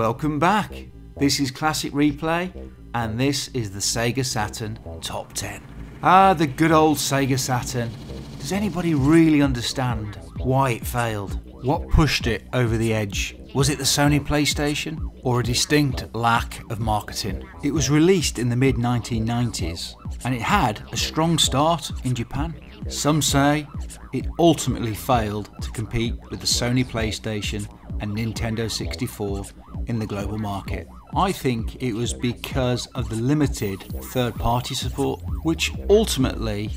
Welcome back. This is Classic Replay, and this is the Sega Saturn Top 10. Ah, the good old Sega Saturn. Does anybody really understand why it failed? What pushed it over the edge? Was it the Sony PlayStation, or a distinct lack of marketing? It was released in the mid-1990s, and it had a strong start in Japan. Some say it ultimately failed to compete with the Sony PlayStation and Nintendo 64 in the global market. I think it was because of the limited third-party support, which ultimately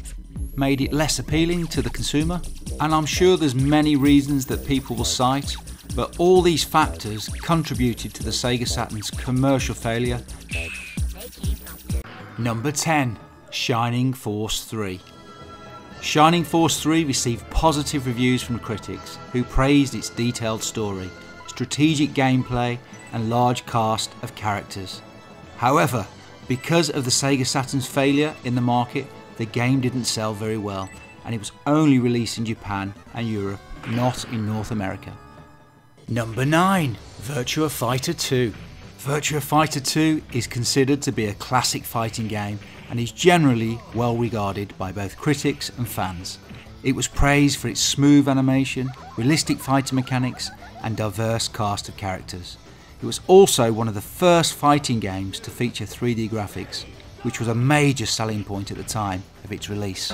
made it less appealing to the consumer. And I'm sure there's many reasons that people will cite, but all these factors contributed to the Sega Saturn's commercial failure. Number 10, Shining Force 3. Shining Force 3 received positive reviews from critics, who praised its detailed story, strategic gameplay and large cast of characters. However, because of the Sega Saturn's failure in the market, the game didn't sell very well, and it was only released in Japan and Europe, not in North America. Number 9, Virtua Fighter 2. Virtua Fighter 2 is considered to be a classic fighting game and is generally well regarded by both critics and fans. It was praised for its smooth animation, realistic fighter mechanics and diverse cast of characters. It was also one of the first fighting games to feature 3D graphics, which was a major selling point at the time of its release.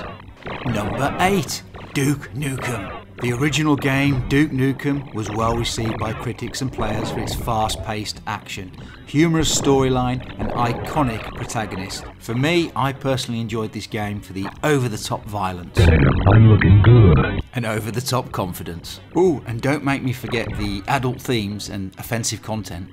Number 8, Duke Nukem. The original game, Duke Nukem, was well received by critics and players for its fast-paced action, humorous storyline and iconic protagonist. For me, I personally enjoyed this game for the over-the-top violence. I'm looking good. And over-the-top confidence. Ooh, and don't make me forget the adult themes and offensive content.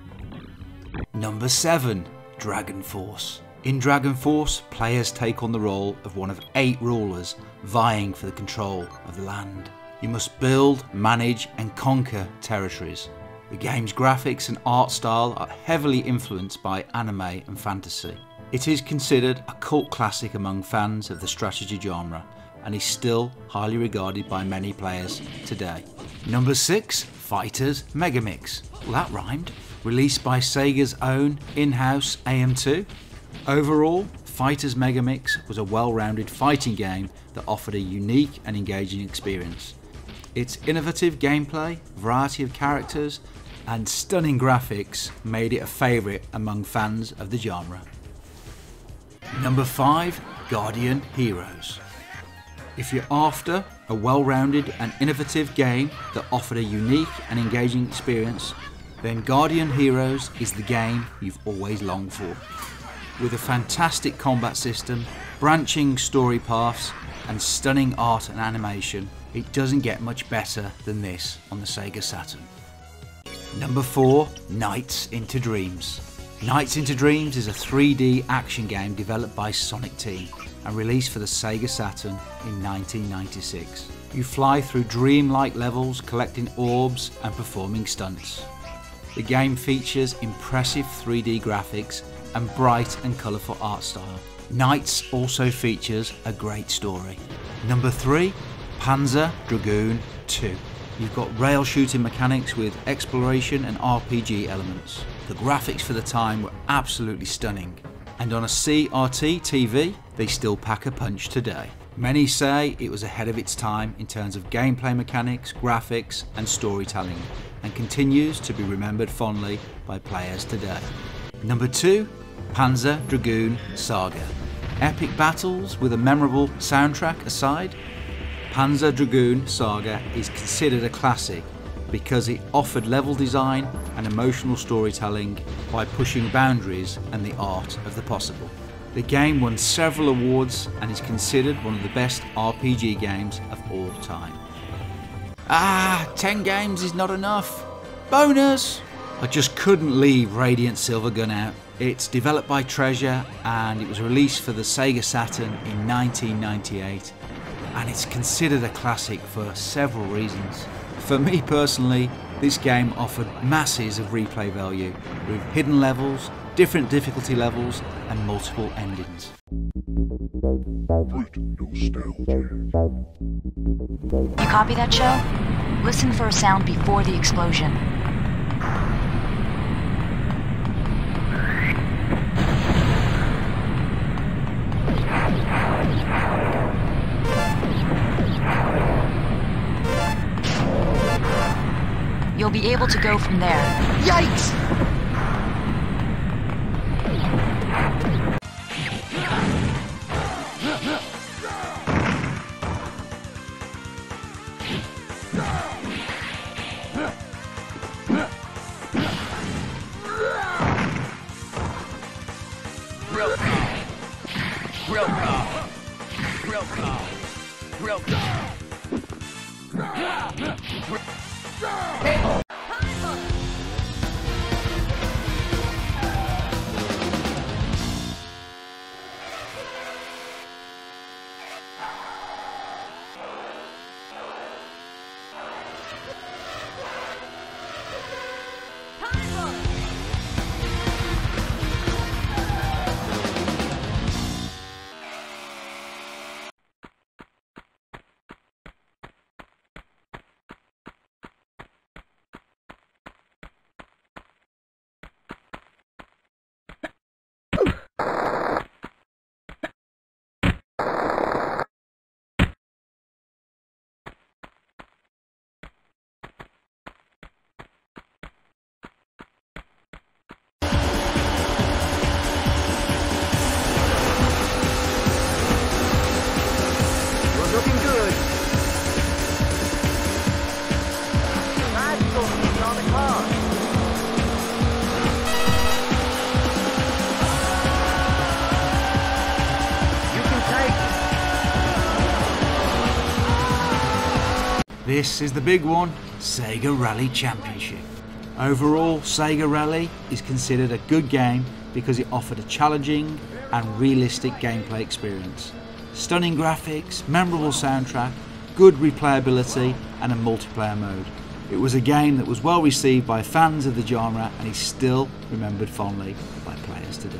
Number 7, Dragon Force. In Dragon Force, players take on the role of one of 8 rulers vying for the control of the land. You must build, manage and conquer territories. The game's graphics and art style are heavily influenced by anime and fantasy. It is considered a cult classic among fans of the strategy genre and is still highly regarded by many players today. Number 6, Fighters Megamix. Well, that rhymed. Released by Sega's own in-house AM2. Overall, Fighters Megamix was a well-rounded fighting game that offered a unique and engaging experience. Its innovative gameplay, variety of characters and stunning graphics made it a favourite among fans of the genre. Number 5, Guardian Heroes. If you're after a well-rounded and innovative game that offered a unique and engaging experience, then Guardian Heroes is the game you've always longed for. With a fantastic combat system, branching story paths and stunning art and animation, it doesn't get much better than this on the Sega Saturn. Number 4, Nights into Dreams. Nights into Dreams is a 3D action game developed by Sonic Team and released for the Sega Saturn in 1996. You fly through dreamlike levels, collecting orbs and performing stunts. The game features impressive 3D graphics and bright and colourful art style. Nights also features a great story. Number 3, Panzer Dragoon 2. You've got rail shooting mechanics with exploration and RPG elements. The graphics for the time were absolutely stunning, and on a CRT TV, they still pack a punch today. Many say it was ahead of its time in terms of gameplay mechanics, graphics and storytelling, and continues to be remembered fondly by players today. Number 2, Panzer Dragoon Saga. Epic battles with a memorable soundtrack aside, Panzer Dragoon Saga is considered a classic because it offered level design and emotional storytelling by pushing boundaries and the art of the possible. The game won several awards and is considered one of the best RPG games of all time. Ah, 10 games is not enough. Bonus! I just couldn't leave Radiant Silvergun out. It's developed by Treasure and it was released for the Sega Saturn in 1998, and it's considered a classic for several reasons. For me personally, this game offered masses of replay value with hidden levels, different difficulty levels and multiple endings. You copy that, Joe? Listen for a sound before the explosion. You'll be able to go from there. Yikes! This is the big one, Sega Rally Championship. Overall, Sega Rally is considered a good game because it offered a challenging and realistic gameplay experience. Stunning graphics, memorable soundtrack, good replayability and a multiplayer mode. It was a game that was well received by fans of the genre and is still remembered fondly by players today.